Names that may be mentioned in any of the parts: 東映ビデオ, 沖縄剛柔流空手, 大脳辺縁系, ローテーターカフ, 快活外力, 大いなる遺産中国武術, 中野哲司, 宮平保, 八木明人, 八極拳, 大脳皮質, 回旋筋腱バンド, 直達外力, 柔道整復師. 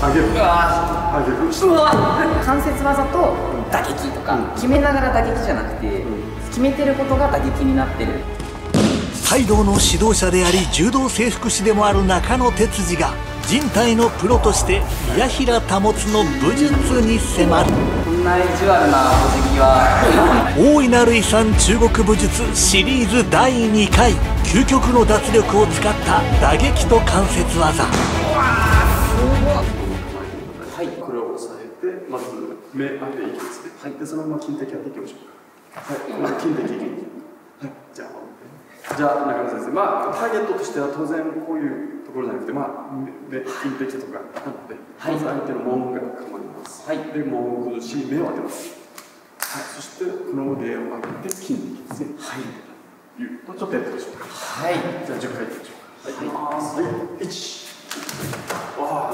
関節技と打撃とか、決めながら打撃じゃなくて、決めてることが打撃になってる。柔道の指導者であり柔道整復師でもある中野哲司が人体のプロとして宮平保の武術に迫る。こんな意地悪なお辞儀は大いなる遺産中国武術シリーズ第2回究極の脱力を使った打撃と関節技。はい、これを押さえてまず目開けていきますね。はい、でそのまま金的当ていきましょう。はい、金的いきましょう。はい、じゃあ中野先生、ターゲットとしては当然こういうところじゃなくて、金的とかなので、まず相手の門が構えます。はい、で門を崩し目を当てます。はい、そしてこの腕を上げて金的ですね。はい、ちょっとやってみましょうか。はい、じゃあ10回いきましょうか。はい、1、はい、2、あ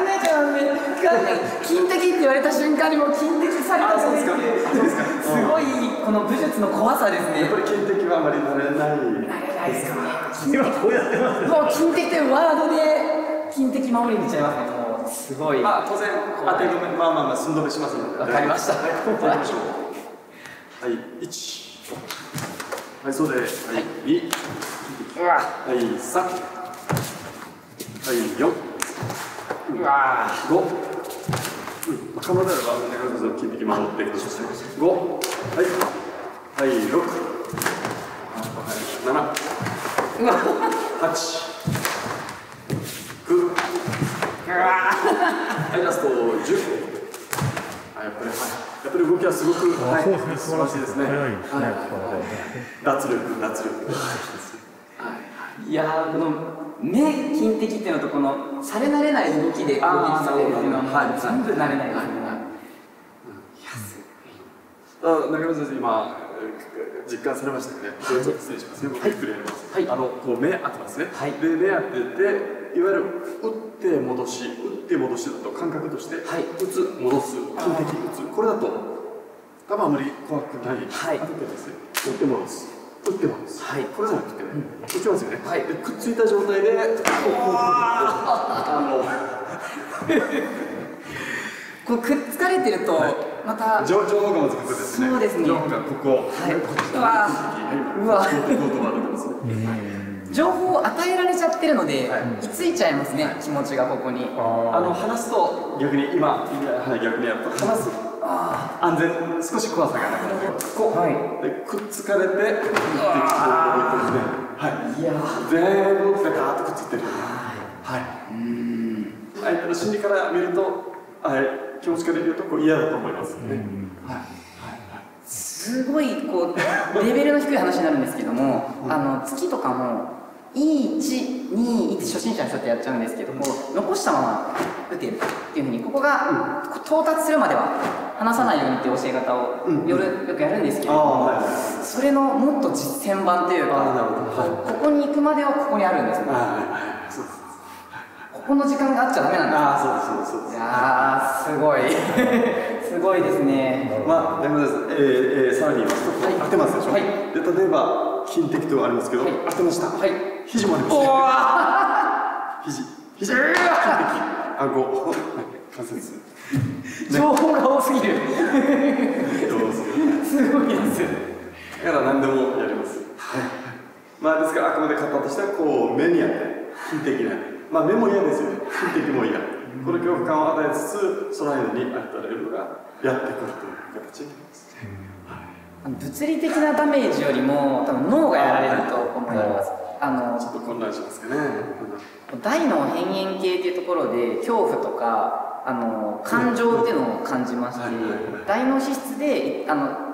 んなじゃん、めっちゃ金的って言われた瞬間にもう金的されたそうですか。すごいこの武術の怖さですね。やっぱり金的はあまり慣れない。慣れないですかね。今こうやってます。もう金的というワードで金的守りにしちゃいますね。すごい。まあ当然当て止め、寸止めしますので。わかりました。はい、1。はい、そうです。はい、2。はい、3。はい、4、うわー、5、可能であれば、中野先生の筋的守ってください。5、はい、はい、6、はい、7、うわ8、9、はい、ラスト10、やっぱり動きはすごく、素晴らしいですね。脱力、脱力。いやー、この目筋的っていうのとこのされ慣れない動きで攻撃されるっていうのは全部慣れないですね。中野先生、今実感されましたよね。失礼しますね。僕ゆっくりやります。こう目当てますね。で目当てて、いわゆる打って戻し打って戻しだと感覚として打つ戻す筋的打つ、これだと多分あまり怖くない。当ててですね、打って戻す打ってます。はい、これじゃなくてね、打ちますよね。はい、でくっついた状態で、こうくっつかれてるとまた上方がまずここですね。そうですね。上方がここ。はい。うわ。情報を与えられちゃってるので、ついちゃいますね。気持ちがここに。話すと逆に今逆にやっぱ話す。安全、少し怖さがなくなってこう、でくっつかれて、はい、いや全部ベタっとくっついてる。はい、相手の心理から見ると、はい、気持ちから見るとこう嫌だと思いますね。はい。すごいこうレベルの低い話になるんですけども、月とかも1、2、1初心者の人ってやっちゃうんですけども、残したまま打てるっていうふうに、ここが到達するまでは。話さないようにっていう教え方をよくやるんですけれども、それのもっと実践版というか、ここに行くまではここにあるんですね。ここの時間があっちゃダメなんですね。いやー、すごいすごいですね。まあ、大丈夫です。さらに言いますと、当てますでしょ。で、例えば筋的とはありますけど、当てました。肘もありますね。肘、筋的、顎、関節。情報が多すぎる。すごいです。だから何でもやります。まあですからあくまで勝ったとしてはこう目にやって筋的な、目も嫌ですよね。筋的も嫌。この恐怖感を与えつつその間に与えるのがやってくるという形になります。物理的なダメージよりも多分脳がやられると思います。ちょっと混乱しますかね。大脳辺縁系っていうところで恐怖とか。感情っていうのを感じまして、大脳皮質で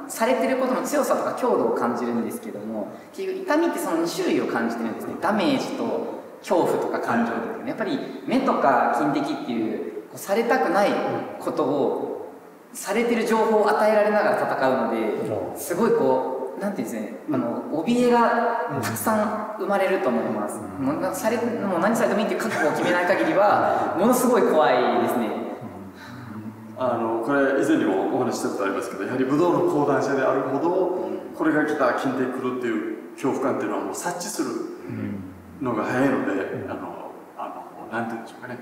されてることの強さとか強度を感じるんですけども、結局痛みってその2種類を感じてるんですね。ダメージと恐怖とか感情とか、やっぱり目とか筋的っていうされたくないことをされてる情報を与えられながら戦うので、すごいこうなんていうんですね、怯えがたくさん生まれると思います。もう何されてもいいっていう覚悟を決めない限りはものすごい怖いですね。これ以前にもお話ししたことありますけど、やはり武道の講談社であるほどこれが来た筋的来るっていう恐怖感っていうのはもう察知するのが早いので、なんていうんでしょうかね、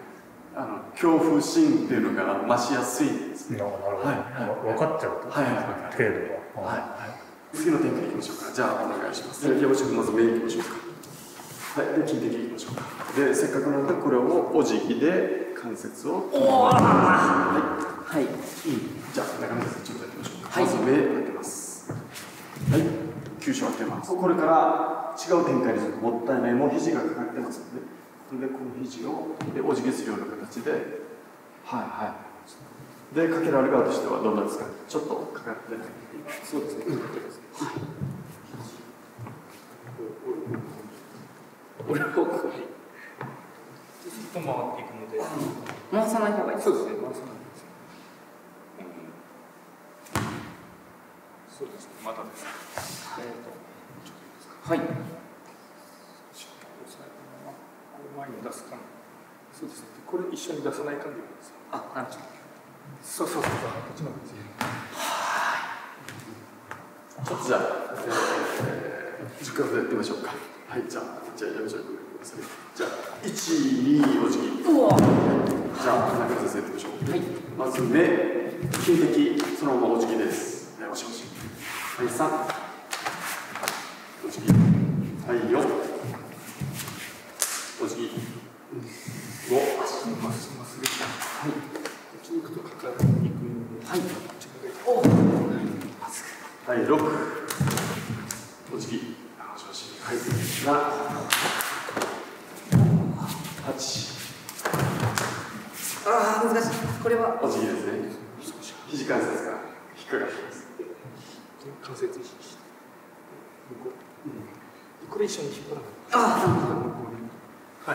恐怖心っていうのが増しやすいですね。なるほど、分かっちゃうと、程度が。次の展開いきましょうか。じゃあお願いします。山下君、まず目いきましょうか。はい、で、金的いきましょうか。で、せっかくなのでこれをお辞儀で関節を。はい、はい、じゃあ中村さんちょっとやってみましょうか。まず目開けます。はい、急所開けます。これから違う展開にするともったいない。もう肘がかかってますので、それでこの肘をでお辞儀するような形で、はいはい。で、かけられ側としてはどんなですか。ちょっとかかってない。そうですね。俺はここにずっと回っていくので回さない方がいい。そうですね。回さない。そうですね。またです。はい。前に出す感。そうですね。これ一緒に出さない感じです。あ、なんちゃ。そうそうそう。こっちの方ですね。ちょっとじゃあ、10回ほどやってみましょうか。はい、じゃあやめちゃうください。じゃあ、1、2、お辞儀。じゃあ、中野先生やってみましょう。はい。まず目、金的、そのままお辞儀です。はい、おしおし。はい、3。お辞儀。はい、4。お辞儀。5。足のまっすぐ。はい。筋肉とかかっていくので。はい。おはい、6、お辞儀、はい、7、8、ああ、難しい、これはお辞儀ですね、肘関節が引っかかってます。関節引き、これ一緒に引っ張らない。ああ、はい、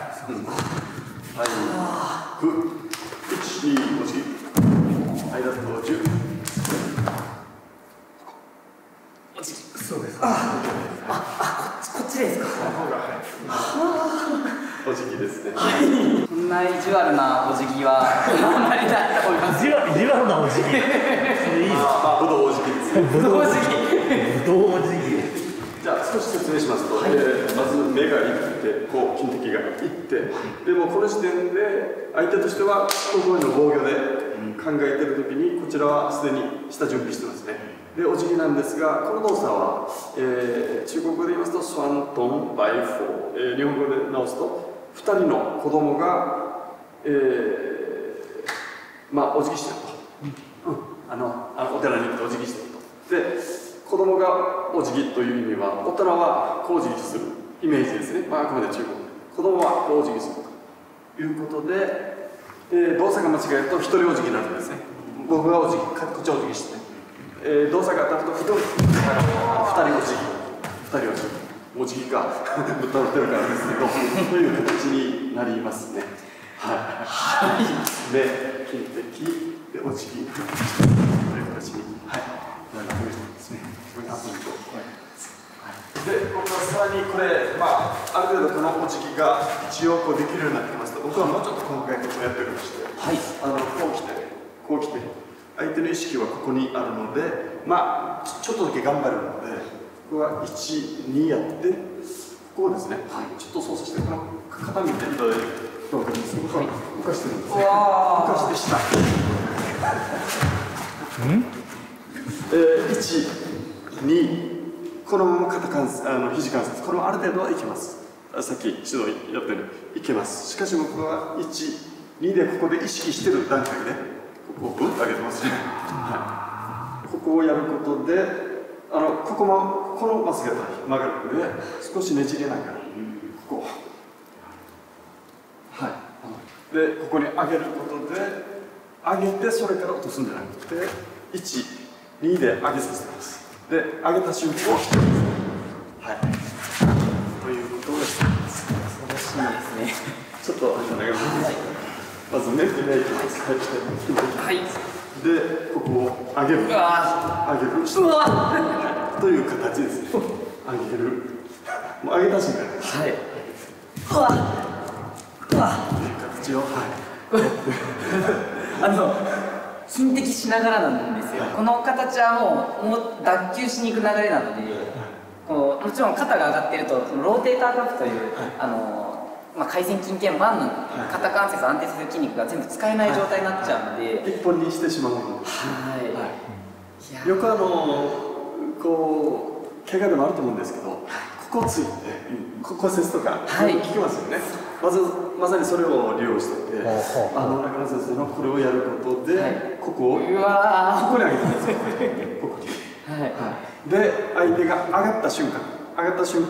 はい、1、2、お辞儀、はい、ラスト10。そうです。こっちですか。お辞儀ですね。はい。こんな意地悪なお辞儀はあんまりないと思います。意地悪なお辞儀。いいですか。ぶどうお辞儀です。ぶどうお辞儀。ぶどうお辞儀。じゃあ少し説明しますと、まず目が行って、こう金的が行って、でもこの時点で相手としてはここへの防御で考えているときにこちらはすでに下準備してますね。で、お辞儀なんですが、この動作は、中国語で言いますと、スワントンバイフォー、日本語で直すと、2人の子供が、まあ、お辞儀してると、うん、お寺に行ってお辞儀してると。で、子供がお辞儀という意味は、大人はこうお辞儀するイメージですね、まあ、あくまで中国で、子供はこうお辞儀するということで、動作が間違えると、1人お辞儀になるんですね、僕がお辞儀、こっちお辞儀して。動作が当たると2人お辞儀がぶっ倒れてるからですけどという形になりますね。はいで金的でお辞儀という形になるわけですね。でここからさらにこれ、まあ、ある程度このお辞儀が一応こうできるようになってきますと、僕はもうちょっと細かいことをやっておりまして、はい、こう来てこう来て。相手の意識はここにあるので、まあ、ちょっとだけ頑張るので、ここは1、2やって、ここをですね、はい、ちょっと操作して、この傾いてるので、動かしてるんですね、動かしてるんですね、動かして下、1、2、このまま肩関節、肘関節、これもある程度はいけます、さっき指導やったようにいけます、しかし僕は1、2でここで意識してる段階で。ここを上げてますね、はい、ここをやることでここもこのまっすぐが曲がるので少しねじれながらここはいでここに上げることで上げてそれから落とすんじゃなくて12で上げさせますで上げた瞬間を引きますはいということです恐ろしいですねちょっと上げますまず目で目いきます。はい。で、ここを上げる。という形ですね。上げる。もう上げた瞬間。はい。という形を。金的しながらなんですよ。この形はもう脱臼しに行く流れなので、こうもちろん肩が上がっているとそのローテーターカフという、はい、回旋筋腱バンドの肩関節を安定させる筋肉が全部使えない状態になっちゃうので、一本にしてしまうのです。はい。よくこう怪我でもあると思うんですけど、ここついて骨折とか聞きますよね。まさにそれを利用してて、中村先生のこれをやることでここをここに上げてます。ここに。で相手が上がった瞬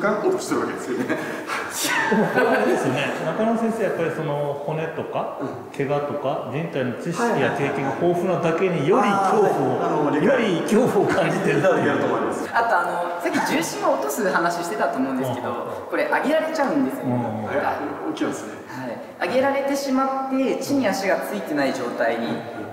間落としてるわけですよね。ですね。中野先生やっぱりその骨とか怪我とか人体の知識や経験が豊富なだけにより恐怖を感じてると思います。あとさっき重心を落とす話してたと思うんですけど、これ上げられちゃうんですよね。起きますね。はい。上げられてしまって地に足がついてない状態に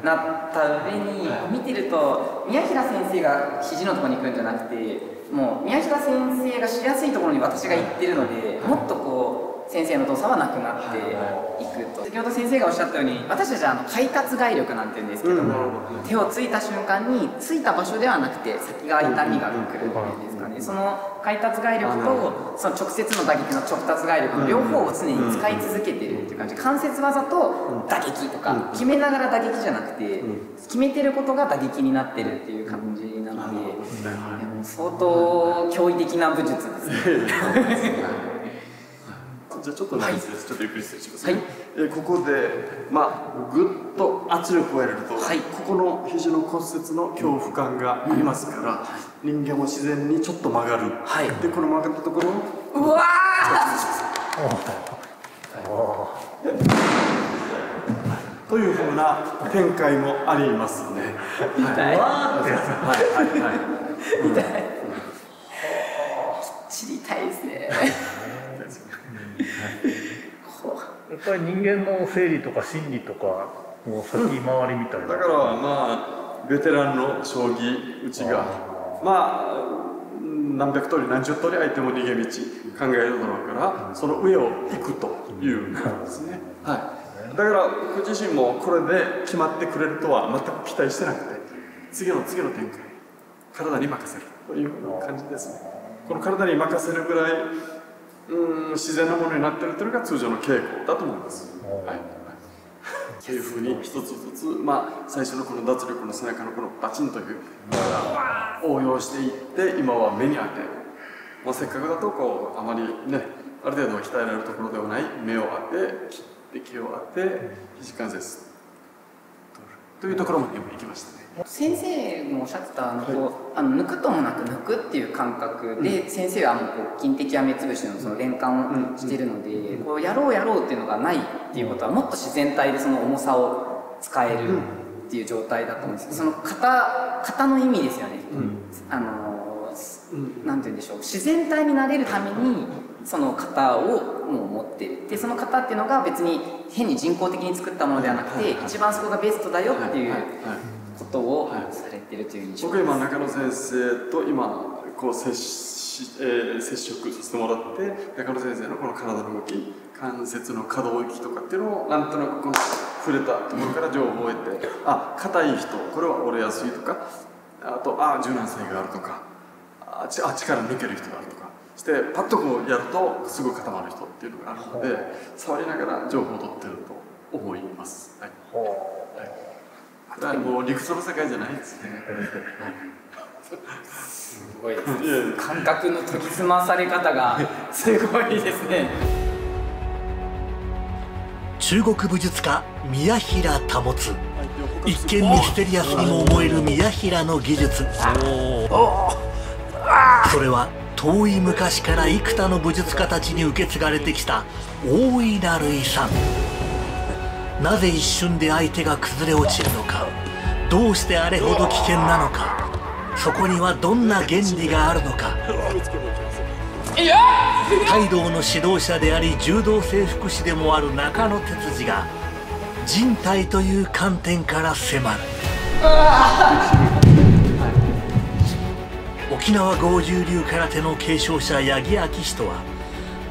なった上に見てると宮平先生が肘のところに行くんじゃなくて。もう宮平先生がしやすいところに私が行ってるので、もっとこう先生の動作はなくなっていくと。先ほど先生がおっしゃったように、私たちは快活外力なんて言うんですけども、手をついた瞬間についた場所ではなくて先が痛みがくるっていうんですかね。その快活外力とその直接の打撃の直達外力の両方を常に使い続けてるっていう感じ。関節技と打撃とか決めながら打撃じゃなくて、決めてることが打撃になってるっていう感じなので、相当驚異的な武術ですね。じゃあちょっとちょっとゆっくりしてください。ここでぐっと圧力を得ると、ここの肘の骨折の恐怖感がありますから、人間も自然にちょっと曲がる。でこの曲がったところをうわというふうな展開もありますね。痛い。きっちり痛いですね。やっぱり人間の生理とか心理とかもう先回りみたいな、だからベテランの将棋打ちが何百通り何十通り相手も逃げ道考えるだろうから、その上を行くというなんですね。だから僕自身もこれで決まってくれるとは全く期待してなくて、次の展開体に任せるという感じですね。この体に任せるぐらい自然なものになっているというのが通常の傾向だと思います。というふうに一つ一つ、最初のこの脱力の背中のこのバチンという応用していって、今は目に当て、せっかくだとこうあまりね、ある程度鍛えられるところではない目を当て、切って毛を当て、肘関節というところまで行きましたね。先生もおっしゃってた抜くともなく抜くっていう感覚で、先生は筋的や目つぶし の連関をしてるので、こうやろうっていうのがないっていうことはもっと自然体でその重さを使えるっていう状態だと思うんですけど、その型の意味ですよね。なんて言うんでしょう、自然体になれるためにその型をもう持っている。でその型っていうのが別に変に人工的に作ったものではなくて、一番そこがベストだよっていうことをされているという印象です。僕今中野先生と今こう接触させてもらって、中野先生のこの体の動き、関節の可動域とかっていうのをなんとなくこの触れたところから情報を得て、あ、硬い人これは折れやすいとか、あと柔軟性があるとか、力抜ける人があるとかして、パッとこうやるとすぐ固まる人っていうのがあるので、触りながら情報を取ってると思います。もう理屈の世界じゃないですね。すごいですね。感覚の研ぎ澄まされ方がすごいですね。中国武術家宮平保。一見ミステリアスにも思える宮平の技術。それは遠い昔から幾多の武術家たちに受け継がれてきた大いなる遺産。なぜ一瞬で相手が崩れ落ちるのか、どうしてあれほど危険なのか、そこにはどんな原理があるのか。泰道の指導者であり柔道整復師でもある中野哲次が人体という観点から迫る。沖縄剛柔流空手の継承者八木明人は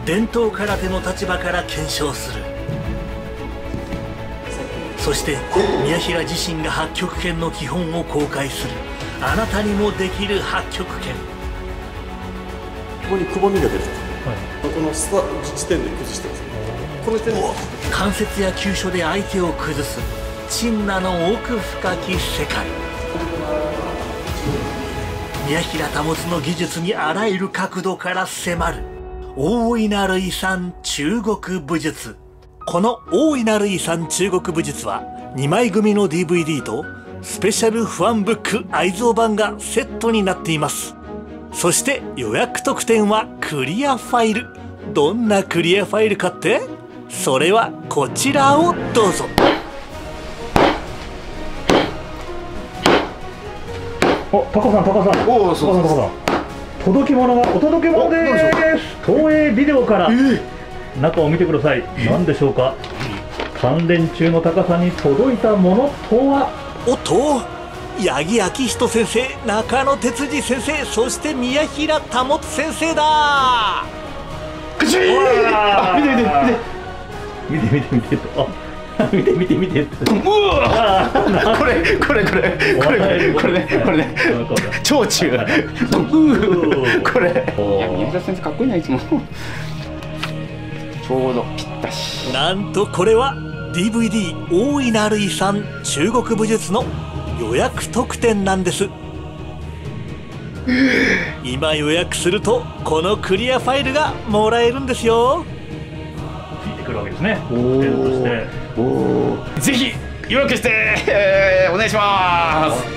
伝統空手の立場から検証する。そして宮平自身が八極拳の基本を公開する。あなたにもできる八極拳。ここにくぼみが出るじゃないですか、はい、この下時点で崩してます、ね、この時点で関節や急所で相手を崩す陳那の奥深き世界。宮平保の技術にあらゆる角度から迫る大いなる遺産中国武術。この大いなる遺産中国武術は2枚組の DVD とスペシャルファンブック愛蔵版がセットになっています。そして予約特典はクリアファイル。どんなクリアファイルかって？それはこちらをどうぞ。お、タカさん、タカさん、おお、そうそうそうそう、届き物がお届け物でーす。東映ビデオから、中を見てください。何でしょうか。関連中のタカさんに届いたものとは。おっと、八木明人先生、中野哲司先生、そして宮平保先生だー。くしー、あ、見て見て見て見て見て見て見て、あ見て見て見て。これね超中。これ。いや宮平先生かっこいいないつも。ちょうどぴったし。なんとこれは DVD 大いなる遺産中国武術の予約特典なんです。今予約するとこのクリアファイルがもらえるんですよ。来るわけですね。ぜひ予約してお願いします。